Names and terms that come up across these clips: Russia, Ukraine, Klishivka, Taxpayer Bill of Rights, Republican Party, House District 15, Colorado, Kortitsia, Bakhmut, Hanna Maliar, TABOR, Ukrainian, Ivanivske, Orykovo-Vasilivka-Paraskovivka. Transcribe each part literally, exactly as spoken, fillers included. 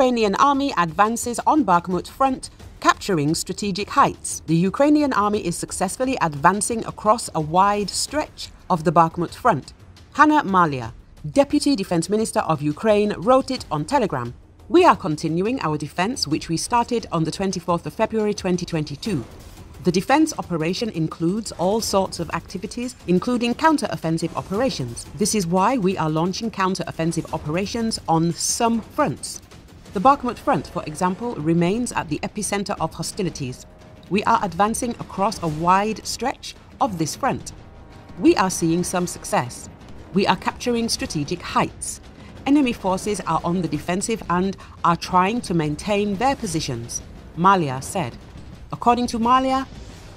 Ukrainian army advances on Bakhmut front, capturing strategic heights. The Ukrainian army is successfully advancing across a wide stretch of the Bakhmut front. Hanna Maliar, Deputy Defense Minister of Ukraine, wrote it on Telegram. "We are continuing our defense, which we started on the twenty-fourth of February twenty twenty-two. The defense operation includes all sorts of activities, including counter-offensive operations. This is why we are launching counter-offensive operations on some fronts. The Bakhmut front, for example, remains at the epicenter of hostilities. We are advancing across a wide stretch of this front. We are seeing some success. We are capturing strategic heights. Enemy forces are on the defensive and are trying to maintain their positions," Maliar said. According to Maliar,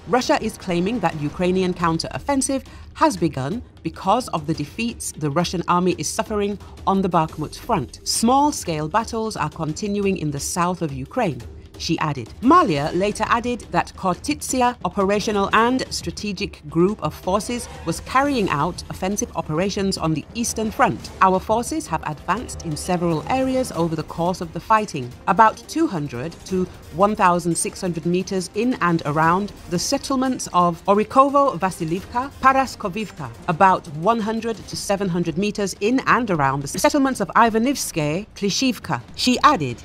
Russia is claiming that Ukrainian counter-offensive has begun because of the defeats the Russian army is suffering on the Bakhmut front. "Small-scale battles are continuing in the south of Ukraine," she added. Maliar later added that Kortitsia operational and strategic group of forces was carrying out offensive operations on the eastern front. "Our forces have advanced in several areas over the course of the fighting, about two hundred to one thousand six hundred meters in and around the settlements of Orykovo-Vasilivka-Paraskovivka, about one hundred to seven hundred meters in and around the settlements of Ivanivske, Klishivka," she added.